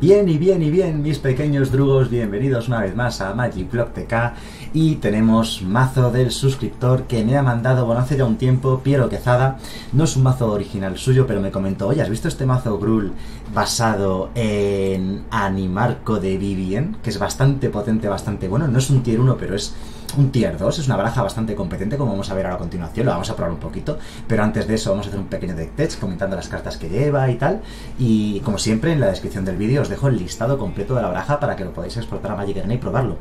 Bien, mis pequeños drugos, bienvenidos una vez más a Magic Blog TK. Y tenemos mazo del suscriptor que me ha mandado, bueno, hace ya un tiempo, Piero Quezada. No es un mazo original suyo, pero me comentó: oye, ¿has visto este mazo Gruul basado en Animarco de Vivien? Que es bastante potente, bastante bueno. No es un tier 1, pero es un tier 2, es una baraja bastante competente, como vamos a ver ahora a continuación. Lo vamos a probar un poquito, pero antes de eso vamos a hacer un pequeño deck test comentando las cartas que lleva y tal. Y como siempre, en la descripción del vídeo os dejo el listado completo de la baraja para que lo podáis exportar a Magic Arena y probarlo.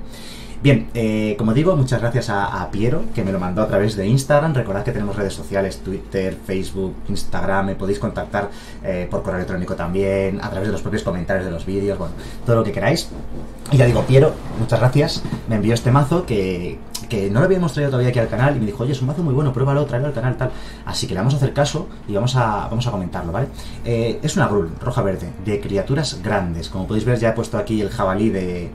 Bien, como digo, muchas gracias a Piero, que me lo mandó a través de Instagram. Recordad que tenemos redes sociales: Twitter, Facebook, Instagram. Me podéis contactar por correo electrónico también, a través de los propios comentarios de los vídeos, bueno, todo lo que queráis. Y ya digo, Piero, muchas gracias. Me envió este mazo que no lo habíamos traído todavía aquí al canal y me dijo: oye, es un mazo muy bueno, pruébalo, tráelo al canal, tal. Así que le vamos a hacer caso y vamos a comentarlo, ¿vale? Es una Gruul roja-verde de criaturas grandes. Como podéis ver, ya he puesto aquí el jabalí de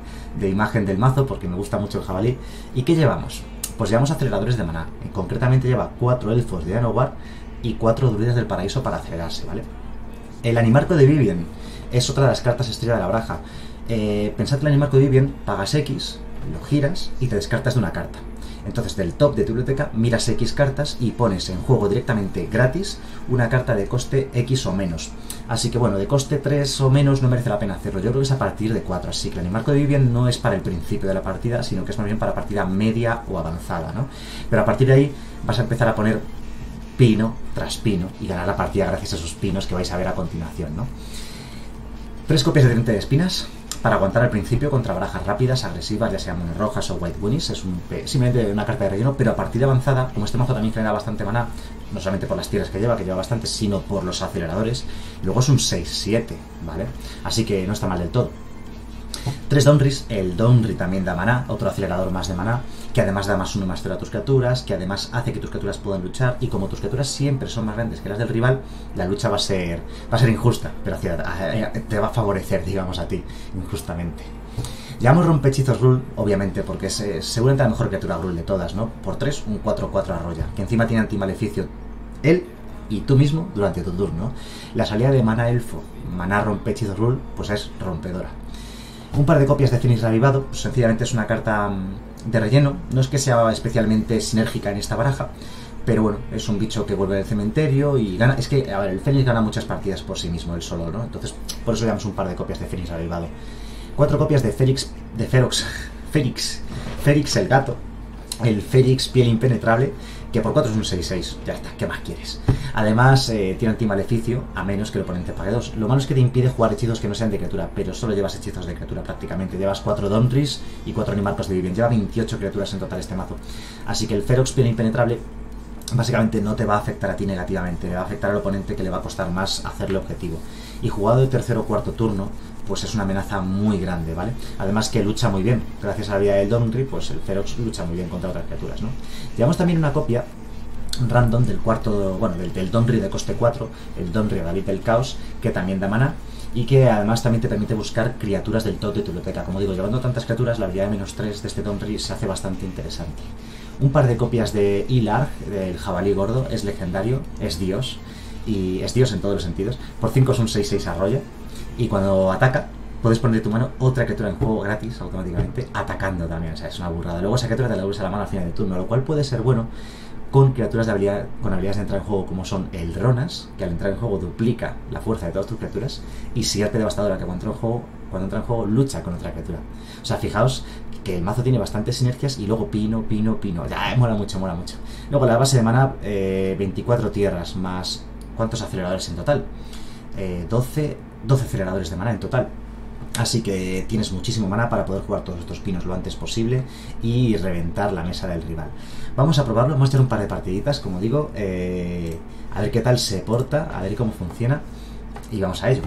imagen del mazo porque me gusta mucho el jabalí. ¿Y qué llevamos? Pues llevamos aceleradores de maná. Concretamente lleva 4 elfos de Llanowar y 4 druidas del paraíso para acelerarse, ¿vale? El Animarco de Vivien es otra de las cartas estrella de la baraja. Pensad que el Animarco de Vivien pagas X, lo giras y te descartas de una carta. Entonces, del top de tu biblioteca miras X cartas y pones en juego directamente gratis una carta de coste X o menos. Así que bueno, de coste 3 o menos no merece la pena hacerlo. Yo creo que es a partir de 4, así que el Animarco de Vivien no es para el principio de la partida, sino que es más bien para partida media o avanzada, ¿no? Pero a partir de ahí vas a empezar a poner pino tras pino y ganar la partida gracias a esos pinos que vais a ver a continuación, ¿no? 3 copias de Teniente de espinas para aguantar al principio contra barajas rápidas, agresivas, ya sean monorrojas o white winnies. Es simplemente una carta de relleno, pero a partida avanzada, como este mazo también genera bastante maná, no solamente por las tierras que lleva bastante, sino por los aceleradores. Luego es un 6-7, ¿vale? Así que no está mal del todo. 3 Domris, el Domri también da maná, otro acelerador más de maná, que además da más 1 más 0 a tus criaturas, que además hace que tus criaturas puedan luchar, y como tus criaturas siempre son más grandes que las del rival, la lucha va a ser injusta, pero te va a favorecer, digamos, a ti, injustamente. Llevamos Rompehechizos Gruul, obviamente, porque es seguramente la mejor criatura Gruul de todas, ¿no? Por 3, un 4-4 arroya, que encima tiene antimaleficio él y tú mismo durante tu turno. La salida de maná elfo, maná Rompehechizos Gruul, pues es rompedora. Un par de copias de Fénix reavivado, pues sencillamente es una carta de relleno. No es que sea especialmente sinérgica en esta baraja, pero bueno, es un bicho que vuelve del cementerio y gana. Es que, a ver, el Fénix gana muchas partidas por sí mismo, él solo, ¿no? Entonces, por eso llevamos un par de copias de Fénix reavivado. 4 copias de Férox, el gato. El Férox piel impenetrable, que por 4 es un 6-6, ya está, ¿qué más quieres? Además, tiene antimaleficio, a menos que el oponente pague 2. Lo malo es que te impide jugar hechizos que no sean de criatura, pero solo llevas hechizos de criatura prácticamente. Llevas 4 Domris y 4 Animarcos de Vivien. Lleva 28 criaturas en total este mazo. Así que el Férox piel impenetrable básicamente no te va a afectar a ti negativamente, le va a afectar al oponente, que le va a costar más hacerle objetivo. Y jugado de tercero o cuarto turno, pues es una amenaza muy grande, ¿vale? Además que lucha muy bien. Gracias a la vida del Domri, pues el Férox lucha muy bien contra otras criaturas, ¿no? Llevamos también una copia random del cuarto, bueno, del Domri de coste 4, el Domri David del Caos, que también da maná y que además también te permite buscar criaturas del top de tu biblioteca. Como digo, llevando tantas criaturas, la habilidad de menos 3 de este Domri se hace bastante interesante. Un par de copias de Ilharg, del jabalí gordo, es legendario, es dios, y es dios en todos los sentidos. Por 5 es un 6-6 arroya, y cuando ataca, puedes poner de tu mano otra criatura en juego gratis, automáticamente, atacando también. O sea, es una burrada. Luego esa criatura te la devuelves a la mano al final del turno, lo cual puede ser bueno con criaturas con habilidades de entrar en juego, como son el Rhonas, que al entrar en juego duplica la fuerza de todas tus criaturas, y Sierpe Devastadora, que cuando entra en juego lucha con otra criatura. O sea, fijaos que el mazo tiene bastantes sinergias y luego pino. Ya, mola mucho, mola mucho. Luego la base de maná, 24 tierras más... ¿Cuántos aceleradores en total? 12 aceleradores de maná en total. Así que tienes muchísimo maná para poder jugar todos estos pinos lo antes posible y reventar la mesa del rival. Vamos a probarlo, vamos a hacer un par de partiditas, como digo, a ver qué tal se porta, a ver cómo funciona y vamos a ello.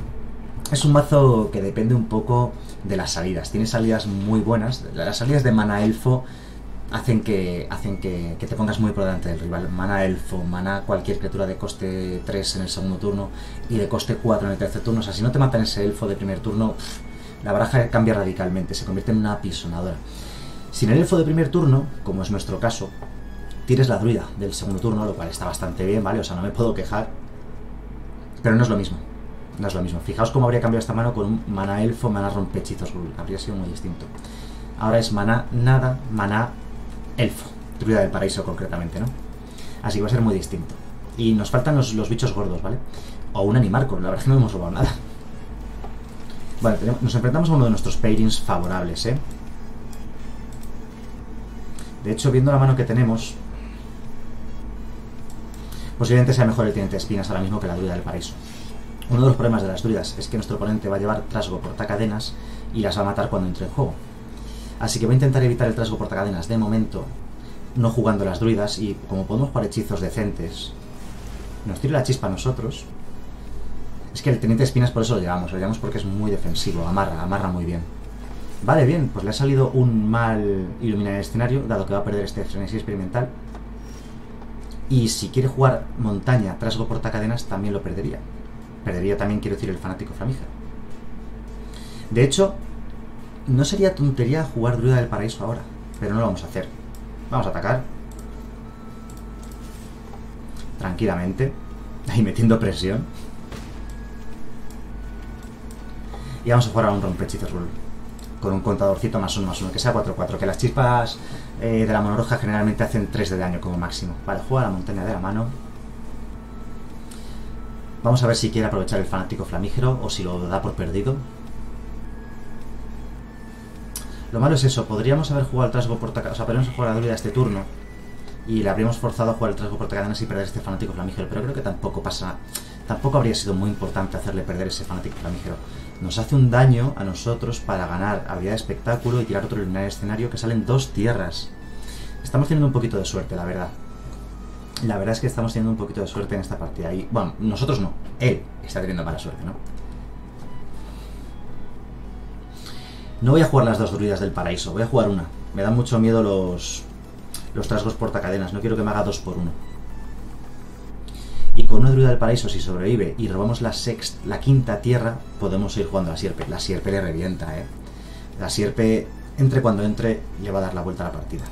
Es un mazo que depende un poco de las salidas. Tiene salidas muy buenas. Las salidas de maná elfo hacen que te pongas muy por delante del rival. Maná elfo, maná cualquier criatura de coste 3 en el segundo turno y de coste 4 en el tercer turno. O sea, si no te matan ese elfo de primer turno, la baraja cambia radicalmente, se convierte en una apisonadora. Sin el elfo de primer turno, como es nuestro caso, tienes la druida del segundo turno, lo cual está bastante bien, ¿vale? O sea, no me puedo quejar, pero no es lo mismo. No es lo mismo. Fijaos cómo habría cambiado esta mano con un maná elfo, maná rompehechizos Gruul. Habría sido muy distinto. Ahora es maná nada, maná elfo. Druida del paraíso concretamente, ¿no? Así que va a ser muy distinto. Y nos faltan los bichos gordos, ¿vale? O un animarco, la verdad es que no hemos robado nada. Vale, nos enfrentamos a uno de nuestros pairings favorables, ¿eh? De hecho, viendo la mano que tenemos, posiblemente sea mejor el teniente de espinas ahora mismo que la druida del paraíso. Uno de los problemas de las druidas es que nuestro oponente va a llevar trasgo portacadenas y las va a matar cuando entre en juego. Así que voy a intentar evitar el trasgo portacadenas de momento, no jugando las druidas, y como podemos jugar hechizos decentes, nos tira la chispa a nosotros. Es que el teniente de espinas por eso lo llevamos porque es muy defensivo, amarra muy bien. Vale, bien, pues le ha salido un mal iluminar el escenario, dado que va a perder este frenesí experimental. Y si quiere jugar montaña, trasgo portacadenas, también lo perdería. Perdería también, quiero decir, el fanático flamija. De hecho, no sería tontería jugar druida del paraíso ahora, pero no lo vamos a hacer. Vamos a atacar tranquilamente, ahí metiendo presión. Y vamos a jugar a un rompehechizos Gruul con un contadorcito +1/+1, que sea 4/4, que las chispas de la monoroja generalmente hacen 3 de daño como máximo. Vale, juega a la montaña de la mano. Vamos a ver si quiere aprovechar el fanático flamígero o si lo da por perdido. Lo malo es eso, podríamos haber jugado al trasgo portacadenas, o sea, podríamos jugar a la druida este turno y le habríamos forzado a jugar el trasgo portacadenas y perder este fanático flamígero, pero creo que tampoco pasa, tampoco habría sido muy importante hacerle perder ese fanático flamígero. Nos hace un daño a nosotros para ganar habilidad de espectáculo y tirar otro iluminar escenario, que salen 2 tierras. Estamos teniendo un poquito de suerte, la verdad. La verdad es que estamos teniendo un poquito de suerte en esta partida. Y, bueno, nosotros no. Él está teniendo mala suerte, ¿no? No voy a jugar las 2 druidas del paraíso. Voy a jugar una. Me dan mucho miedo los trasgos portacadenas. No quiero que me haga 2 por 1. Y con una druida del paraíso, si sobrevive y robamos la quinta tierra, podemos ir jugando a la sierpe. La sierpe le revienta, ¿eh? La sierpe, entre cuando entre, le va a dar la vuelta a la partida.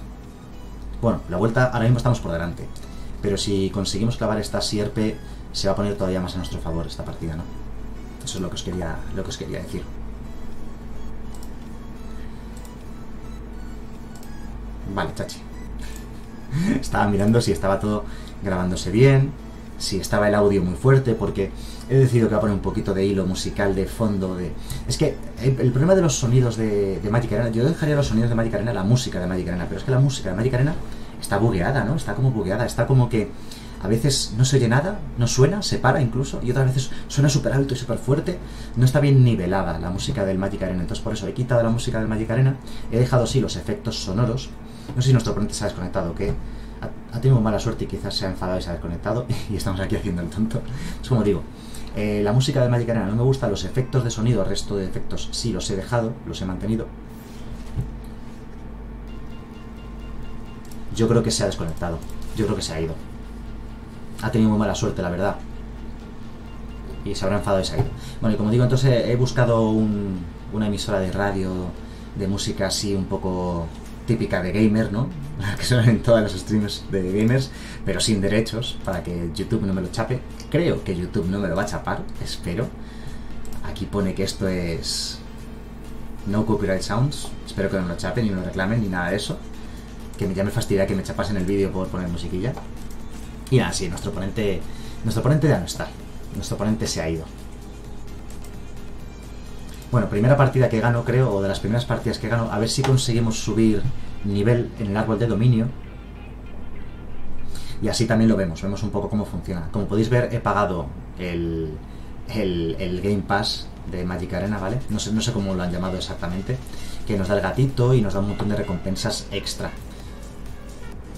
Bueno, la vuelta, ahora mismo estamos por delante. Pero si conseguimos clavar esta sierpe, se va a poner todavía más a nuestro favor esta partida, ¿no? Eso es lo que os quería decir. Vale, chachi. Estaba mirando si estaba todo grabándose bien, si estaba el audio muy fuerte, porque he decidido que va a poner un poquito de hilo musical de fondo. Es que el problema de los sonidos de Magic Arena, yo dejaría los sonidos de Magic Arena, la música de Magic Arena, pero es que la música de Magic Arena está bugueada, ¿no? Está como bugueada, está como que a veces no se oye nada, no suena, se para incluso, y otras veces suena súper alto y súper fuerte. No está bien nivelada la música del Magic Arena, entonces por eso he quitado la música del Magic Arena, he dejado sí los efectos sonoros. No sé si nuestro oponente se ha desconectado, que ha tenido mala suerte y quizás se ha enfadado y se ha desconectado, y estamos aquí haciendo el tonto. Es como digo, la música del Magic Arena no me gusta, los efectos de sonido, el resto de efectos sí los he dejado, los he mantenido. Yo creo que se ha desconectado. Yo creo que se ha ido. Ha tenido muy mala suerte, la verdad. Y se habrá enfadado y se ha ido. Bueno, y como digo, entonces he buscado una emisora de radio de música así un poco típica de gamer, ¿no? Que suenan en todos los streams de gamers, pero sin derechos, para que YouTube no me lo chape. Creo que YouTube no me lo va a chapar, espero. Aquí pone que esto es no copyright sounds. Espero que no me lo chapen, ni me lo reclamen, ni nada de eso. Que ya me fastidia que me chapasen el vídeo por poner musiquilla. Y nada, sí, nuestro oponente ya no está. Nuestro oponente se ha ido. Bueno, primera partida que gano, creo, o de las primeras partidas que gano. A ver si conseguimos subir nivel en el árbol de dominio. Y así también lo vemos, vemos un poco cómo funciona. Como podéis ver, he pagado el Game Pass de Magic Arena, ¿vale? No sé cómo lo han llamado exactamente. Que nos da el gatito y nos da un montón de recompensas extra.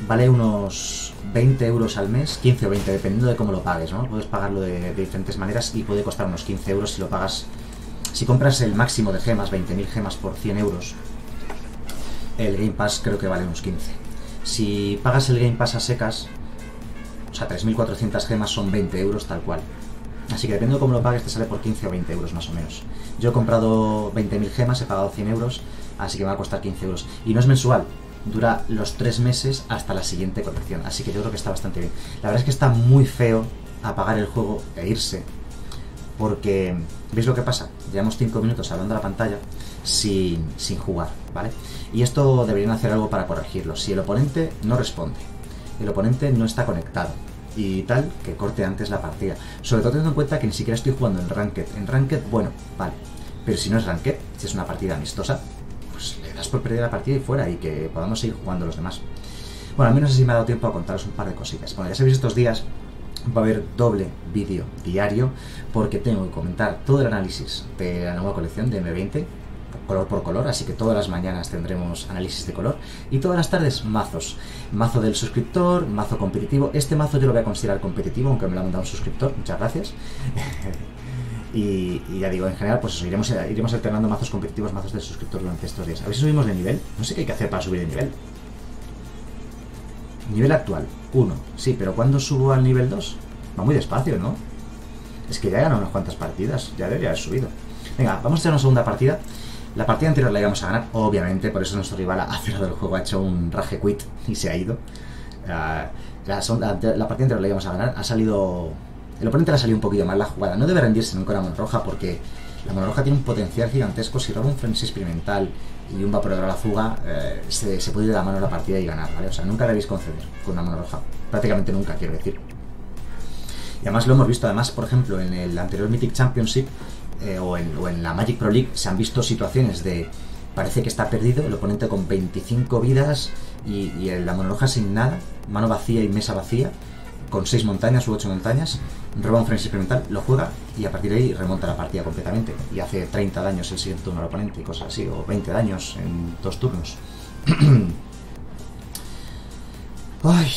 Vale unos 20 euros al mes, 15 o 20, dependiendo de cómo lo pagues, ¿no? Puedes pagarlo de diferentes maneras y puede costar unos 15 euros si lo pagas. Si compras el máximo de gemas, 20.000 gemas por 100 euros, el Game Pass creo que vale unos 15. Si pagas el Game Pass a secas, o sea, 3.400 gemas son 20 euros tal cual. Así que dependiendo de cómo lo pagues te sale por 15 o 20 euros más o menos. Yo he comprado 20.000 gemas, he pagado 100 euros, así que me va a costar 15 euros. Y no es mensual, dura los 3 meses hasta la siguiente colección, así que yo creo que está bastante bien. La verdad es que está muy feo apagar el juego e irse, porque ¿veis lo que pasa? Llevamos 5 minutos hablando a la pantalla sin jugar, ¿vale? Y esto deberían hacer algo para corregirlo. Si el oponente no responde, el oponente no está conectado y tal, que corte antes la partida. Sobre todo teniendo en cuenta que ni siquiera estoy jugando en Ranked. En Ranked, bueno, vale. Pero si no es Ranked, si es una partida amistosa, pues le das por perder la partida y fuera, y que podamos seguir jugando los demás. Bueno, al menos así me ha dado tiempo a contaros un par de cositas. Bueno, ya sabéis, estos días va a haber doble vídeo diario, porque tengo que comentar todo el análisis de la nueva colección de M20, color por color, así que todas las mañanas tendremos análisis de color, y todas las tardes mazos, mazo del suscriptor, mazo competitivo. Este mazo yo lo voy a considerar competitivo, aunque me lo ha mandado un suscriptor, muchas gracias. Y ya digo, en general, pues eso, iremos alternando mazos competitivos, mazos del suscriptor durante estos días. A ver si subimos de nivel, no sé qué hay que hacer para subir de nivel. Nivel actual, 1, sí, pero ¿cuándo subo al nivel 2? Va muy despacio, ¿no? Es que ya he ganado unas cuantas partidas, ya debería haber subido. Venga, vamos a hacer una segunda partida. La partida anterior la íbamos a ganar, obviamente, por eso nuestro rival ha cerrado el juego, ha hecho un rage quit y se ha ido. La partida anterior la íbamos a ganar, ha salido... El oponente le ha salido un poquillo mal la jugada. No debe rendirse nunca la monorroja, porque la monorroja tiene un potencial gigantesco. Si roba un Frenesí Experimental y un Vaporador a la Fuga, se puede ir de la mano la partida y ganar, ¿vale? O sea, nunca debéis conceder con una monorroja. Prácticamente nunca, quiero decir. Y además lo hemos visto, además, por ejemplo, en el anterior Mythic Championship, o en la Magic Pro League, se han visto situaciones de... Parece que está perdido, el oponente con 25 vidas y la monorroja sin nada, mano vacía y mesa vacía, con 6 montañas u 8 montañas, roba un Frenesí Experimental, lo juega y a partir de ahí remonta la partida completamente y hace 30 daños el siguiente turno al oponente y cosas así, o 20 daños en 2 turnos. Ay,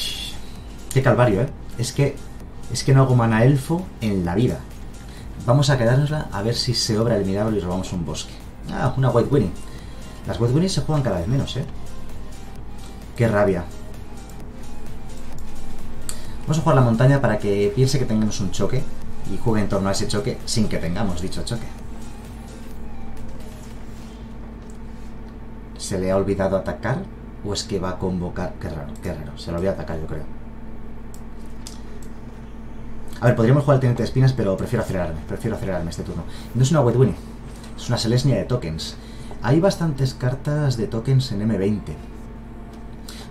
qué calvario, ¿eh? Es que no hago mana elfo en la vida. Vamos a quedárnosla a ver si se obra el milagro y robamos un bosque. Ah, una White Winnie. Las White Winnie se juegan cada vez menos, ¿eh? Qué rabia. Vamos a jugar la montaña para que piense que tengamos un choque y juegue en torno a ese choque sin que tengamos dicho choque. ¿Se le ha olvidado atacar? ¿O es que va a convocar? Qué raro, se lo voy a atacar, yo creo. A ver, podríamos jugar al Teniente de Espinas, pero prefiero acelerarme este turno. No es una Wet Winnie, es una Selesnia de tokens. Hay bastantes cartas de tokens en M20.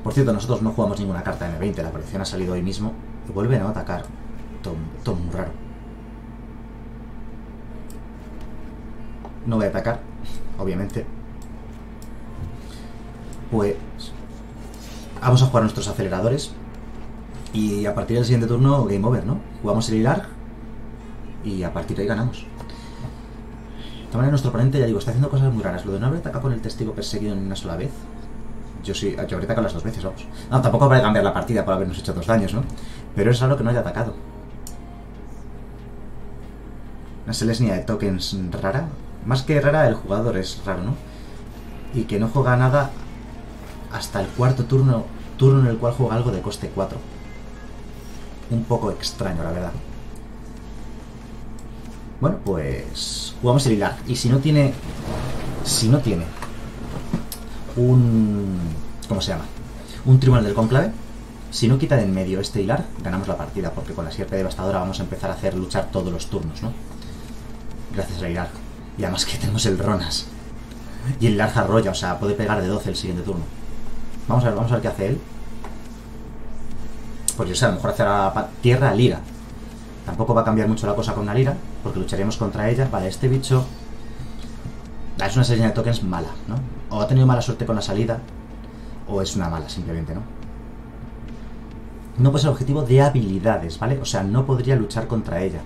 Por cierto, nosotros no jugamos ninguna carta de M20, la colección ha salido hoy mismo y vuelve a no atacar. Todo muy raro. No voy a atacar, obviamente. Pues vamos a jugar nuestros aceleradores y a partir del siguiente turno game over, ¿no? Jugamos el Ilharg y a partir de ahí ganamos. De todas maneras, nuestro oponente, ya digo, está haciendo cosas muy raras. Lo de no haber atacado con el testigo perseguido en una sola vez. Yo sí, yo habría atacado las dos veces, vamos. No, tampoco habrá que cambiar la partida por habernos hecho 2 daños, ¿no? Pero es algo que no haya atacado. Una Selesnia de tokens rara. Más que rara, el jugador es raro, ¿no? Y que no juega nada hasta el cuarto turno, turno en el cual juega algo de coste 4. Un poco extraño, la verdad. Bueno, pues jugamos el Ilharg. Y si no tiene... Si no tiene... ¿Cómo se llama? Un tribunal del conclave. Si no quita de en medio este Ilharg, ganamos la partida, porque con la Sierpe Devastadora vamos a empezar a hacer luchar todos los turnos, ¿no? Gracias a Ilharg. Y además que tenemos el Rhonas. Y el Ilharg arrolla, o sea, puede pegar de 12 el siguiente turno. Vamos a ver qué hace él. Pues yo sé, a lo mejor hacerá tierra a lira. Tampoco va a cambiar mucho la cosa con la lira, porque lucharemos contra ella. Vale, este bicho... Es una serie de tokens mala, ¿no? O ha tenido mala suerte con la salida, o es una mala, simplemente, ¿no? No posee objetivo de habilidades, ¿vale? O sea, no podría luchar contra ella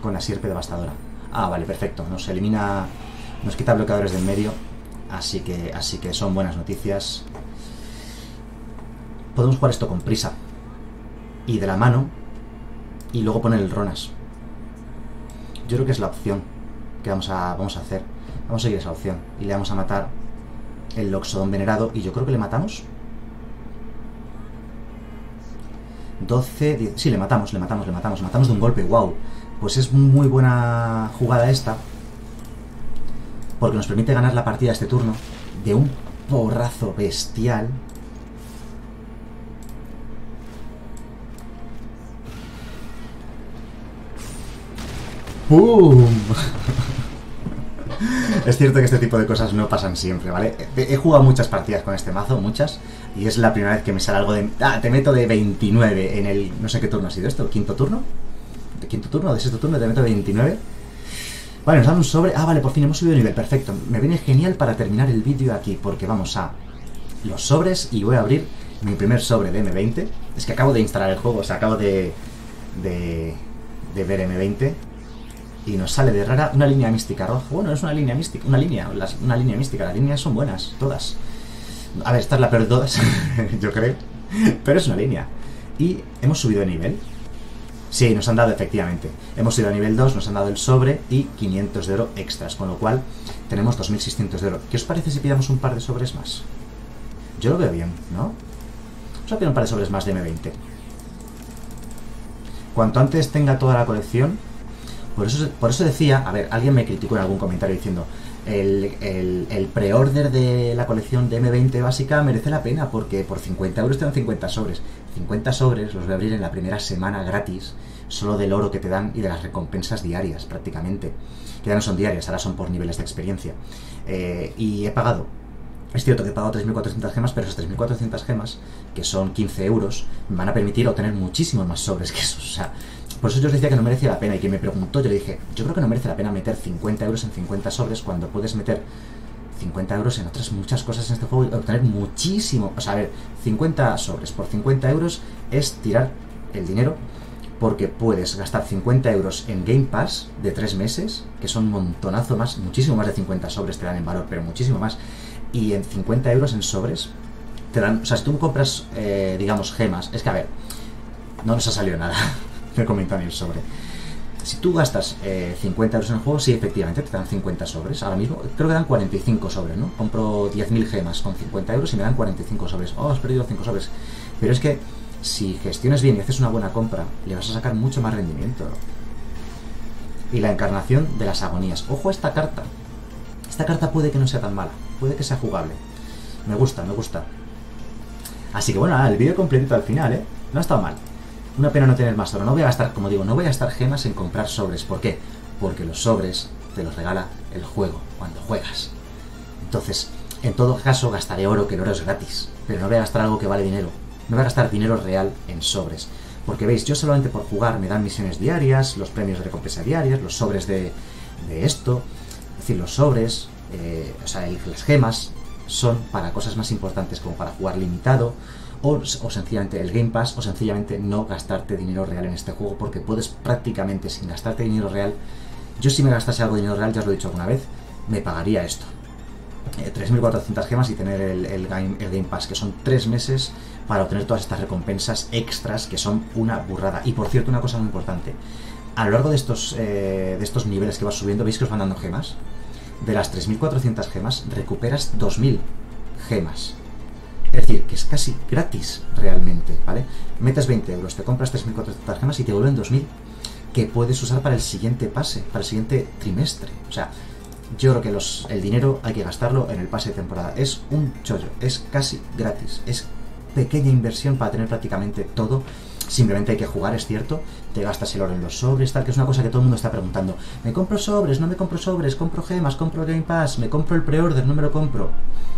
con la Sierpe Devastadora. Ah, vale, perfecto. Nos elimina... Nos quita bloqueadores de en medio. Así que son buenas noticias. Podemos jugar esto con prisa. Y de la mano. Y luego poner el Rhonas. Yo creo que es la opción que vamos a hacer. Vamos a seguir esa opción. Y le vamos a matar el Loxodón venerado. Y yo creo que le matamos. 12, 10... Sí, le matamos. Matamos de un golpe. ¡Wow! Pues es muy buena jugada esta. Porque nos permite ganar la partida este turno. De un porrazo bestial. ¡Pum! Es cierto que este tipo de cosas no pasan siempre, ¿vale? He jugado muchas partidas con este mazo, muchas, y es la primera vez que me sale algo de... Ah, te meto de 29 en el... No sé qué turno ha sido esto, ¿quinto turno? ¿De quinto turno? ¿De sexto turno? Te meto 29. Vale, nos dan un sobre... Ah, vale, por fin hemos subido de nivel, perfecto. Me viene genial para terminar el vídeo aquí, porque vamos a los sobres y voy a abrir mi primer sobre de M20. Es que acabo de instalar el juego, o sea, acabo de ver M20... Y nos sale de rara una línea mística roja. Bueno, es una línea mística. Una línea mística. Las líneas son buenas, todas. A ver, esta es la peor de todas, yo creo. Pero es una línea. Y hemos subido de nivel. Sí, nos han dado, efectivamente. Hemos subido a nivel 2, nos han dado el sobre y 500 de oro extras. Con lo cual, tenemos 2600 de oro. ¿Qué os parece si pidamos un par de sobres más? Yo lo veo bien, ¿no? Vamos a pedir un par de sobres más de M20. Cuanto antes tenga toda la colección... Por eso decía, a ver, alguien me criticó en algún comentario diciendo el pre-order de la colección de M20 básica merece la pena porque por 50 euros te dan 50 sobres. 50 sobres los voy a abrir en la primera semana gratis, solo del oro que te dan y de las recompensas diarias prácticamente. Que ya no son diarias, ahora son por niveles de experiencia. Y he pagado, es cierto que he pagado 3400 gemas, pero esas 3400 gemas, que son 15 euros, me van a permitir obtener muchísimos más sobres que esos, o sea... Por eso yo os decía que no merecía la pena y que me preguntó, yo le dije, yo creo que no merece la pena meter 50 euros en 50 sobres cuando puedes meter 50 euros en otras muchas cosas en este juego y obtener muchísimo. O sea, a ver, 50 sobres por 50 euros es tirar el dinero porque puedes gastar 50 euros en Game Pass de 3 meses, que son un montonazo más, muchísimo más de 50 sobres te dan en valor, pero muchísimo más. Y en 50 euros en sobres te dan, o sea, si tú compras, digamos, gemas, es que a ver, no nos ha salido nada. Me comentan el sobre. Si tú gastas 50 euros en el juego, sí, efectivamente, te dan 50 sobres. Ahora mismo, creo que dan 45 sobres, ¿no? Compro 10.000 gemas con 50 euros y me dan 45 sobres. Oh, has perdido 5 sobres. Pero es que, si gestionas bien y haces una buena compra, le vas a sacar mucho más rendimiento. Y la encarnación de las agonías. Ojo a esta carta. Esta carta puede que no sea tan mala. Puede que sea jugable. Me gusta, me gusta. Así que bueno, nada, el vídeo completito al final, ¿eh? No ha estado mal. Una pena no tener más oro. No voy a gastar, como digo, no voy a gastar gemas en comprar sobres. ¿Por qué? Porque los sobres te los regala el juego cuando juegas. Entonces, en todo caso, gastaré oro, que el oro es gratis. Pero no voy a gastar algo que vale dinero. No voy a gastar dinero real en sobres. Porque veis, yo solamente por jugar me dan misiones diarias, los premios de recompensa diarias, los sobres de esto. Es decir, los sobres, o sea, las gemas son para cosas más importantes como para jugar limitado. O sencillamente el Game Pass, o sencillamente no gastarte dinero real en este juego, porque puedes prácticamente sin gastarte dinero real. Yo si me gastase algo de dinero real, ya os lo he dicho alguna vez, me pagaría esto. 3.400 gemas y tener el Game Pass, que son 3 meses para obtener todas estas recompensas extras, que son una burrada. Y por cierto, una cosa muy importante, a lo largo de estos niveles que vas subiendo, veis que os van dando gemas. De las 3.400 gemas recuperas 2.000 gemas. Es decir, que es casi gratis realmente, ¿vale? Metes 20 euros, te compras 3.400 gemas y te vuelven 2.000 que puedes usar para el siguiente pase, para el siguiente trimestre. O sea, yo creo que el dinero hay que gastarlo en el pase de temporada. Es un chollo, es casi gratis, es pequeña inversión para tener prácticamente todo. Simplemente hay que jugar, es cierto, te gastas el oro en los sobres, tal, que es una cosa que todo el mundo está preguntando. ¿Me compro sobres? ¿No me compro sobres? ¿Compro gemas? ¿Compro Game Pass? ¿Me compro el pre-order? ¿No me lo compro?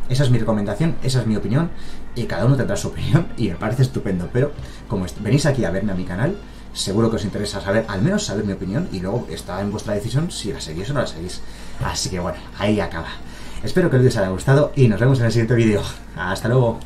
Esa es mi recomendación, esa es mi opinión, y cada uno tendrá su opinión, y me parece estupendo. Pero como venís aquí a verme a mi canal, seguro que os interesa saber, al menos saber mi opinión, y luego está en vuestra decisión si la seguís o no la seguís. Así que bueno, ahí acaba. Espero que el vídeo os haya gustado, y nos vemos en el siguiente vídeo. ¡Hasta luego!